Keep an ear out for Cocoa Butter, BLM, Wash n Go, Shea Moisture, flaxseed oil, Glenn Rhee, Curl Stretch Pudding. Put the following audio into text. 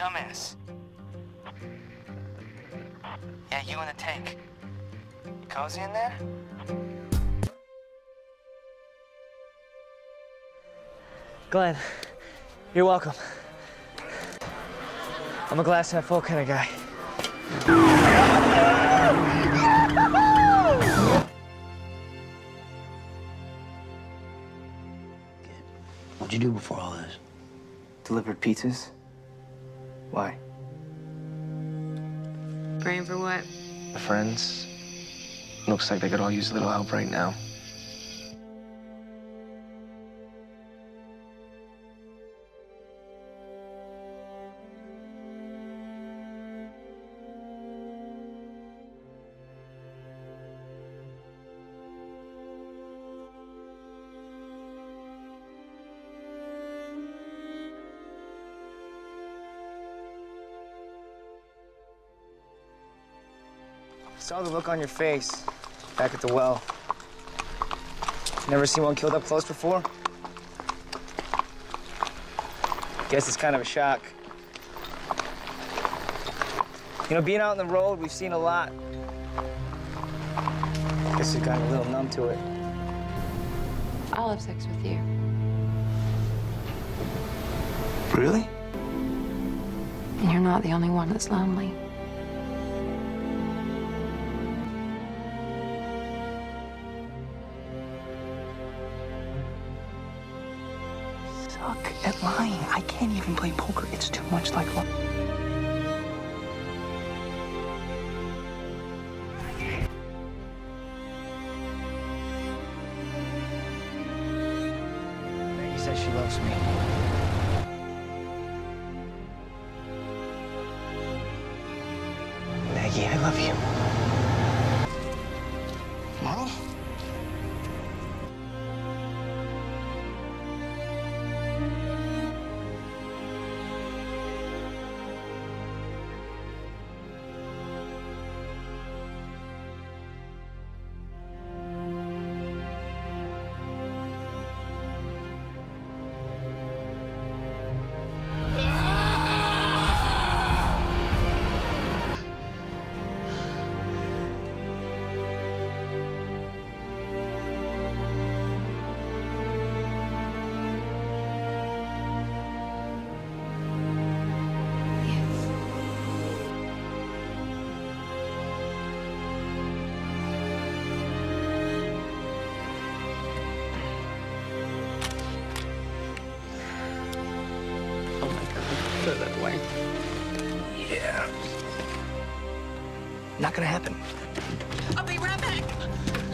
dumbass. Yeah, you in the tank. You cozy in there? Glenn, you're welcome. I'm a glass half full kind of guy. What'd you do before all this? Delivered pizzas? Why? Praying for what? The friends. Looks like they could all use a little help right now. I saw the look on your face back at the well. Never seen one killed up close before? Guess it's kind of a shock. You know, being out on the road, we've seen a lot. Guess we've gotten a little numb to it. I'll have sex with you. Really? And you're not the only one that's lonely. Suck at lying. I can't even play poker. It's too much like lying. Maggie says she loves me. Maggie, I love you. Mom? That way. Yeah. Not gonna happen. I'll be right back.